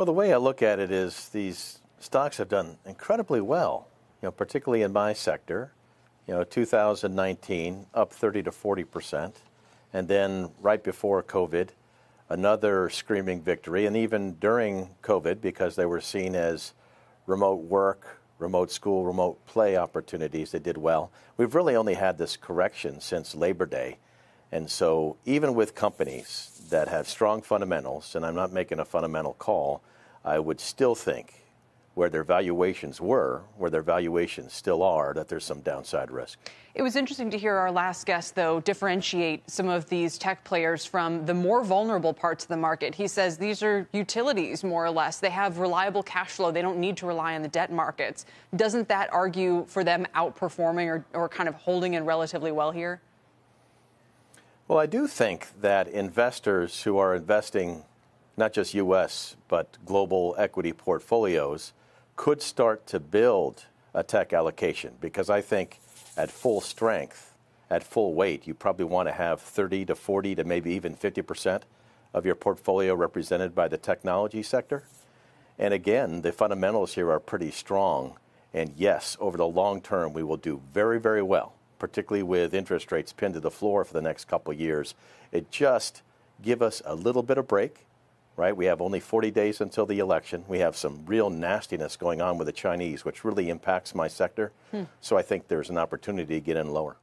Well, the way I look at it is these stocks have done incredibly well, particularly in my sector. 2019 up 30% to 40%, and then right before COVID, another screaming victory, and even during COVID, because they were seen as remote work, remote school, remote play opportunities, they did well. We've really only had this correction since Labor Day, and so even with companies that have strong fundamentals, and I'm not making a fundamental call, I would still think where their valuations were, where their valuations still are, that there's some downside risk. It was interesting to hear our last guest, though, differentiate some of these tech players from the more vulnerable parts of the market. He says these are utilities, more or less. They have reliable cash flow. They don't need to rely on the debt markets. Doesn't that argue for them outperforming or kind of holding in relatively well here? Well, I do think that investors who are investing not just U.S., but global equity portfolios could start to build a tech allocation, because I think at full strength, at full weight, you probably want to have 30 to 40 to maybe even 50% of your portfolio represented by the technology sector. And again, the fundamentals here are pretty strong. And yes, over the long term, we will do very, very well, particularly with interest rates pinned to the floor for the next couple of years. It just give us a little bit of break. Right? We have only 40 days until the election. We have some real nastiness going on with the Chinese, which really impacts my sector. So I think there's an opportunity to get in lower.